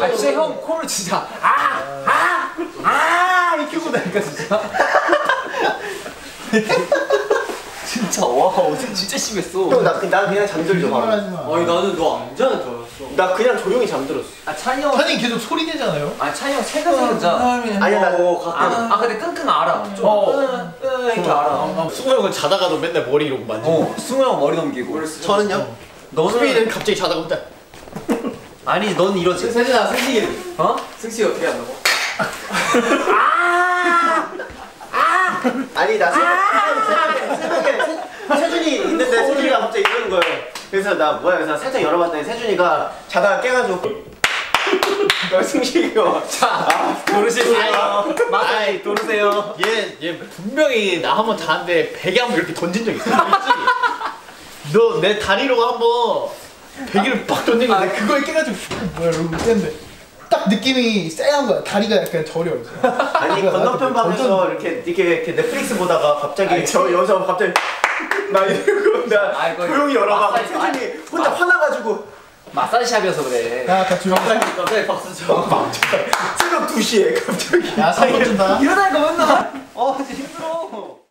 아 진짜 형 코를 진짜 아 이렇게 웃다니까 진짜. 진짜 와 어제 진짜 심했어. 형 나 그냥 잠들죠 바로. 아니 나는 너 안 자는 줄 알았어. 나 그냥 조용히 잠들었어. 아 찬이 형. 찬이 계속 소리 내잖아요. 아 찬이 형 새가 생겼잖아. 아니야 나 가끔. 아 근데 끙끙 알아. 이렇게 알아. 승우 형은 자다가도 맨날 머리 이러고 만지고. 승우 형 머리 넘기고. 저는요? 수빈이는 갑자기 자다가 혼자. 아니 넌 이러지. 세준아 승식이. 어? 승식이 어떻게 한다고? 아니 나 새벽에 세준이 있는데 세준이가 갑자기 이러는 거예요. 그래서 나 뭐야 그래서 살짝 열어봤더니 세준이가 자다가 깨가지고. 승식이요. 자 도르시세요. 맞아요 도르세요. 얘 분명히 나 한번 자는데 베개 한번 이렇게 던진 적 있어. 너 내 다리로 한번 베개를 빡 던진 건데 그거에 깨가지고 뭐야 이러고 뗀데. 딱 느낌이 쎄한 거야. 다리가 약간 저려. 아니 건너편 방에서 이렇게 넷플릭스 보다가 갑자기 저 여자 갑자기 나 이러고 나 조용히 열어봐. 세준이 혼자 화나가지고 마사지샵이어서 그래. 야 같이 갑자기 박수 쳐. 새벽 2시에 갑자기. 야 사기 준다. 일어날 거 맨날. 진짜 힘들어.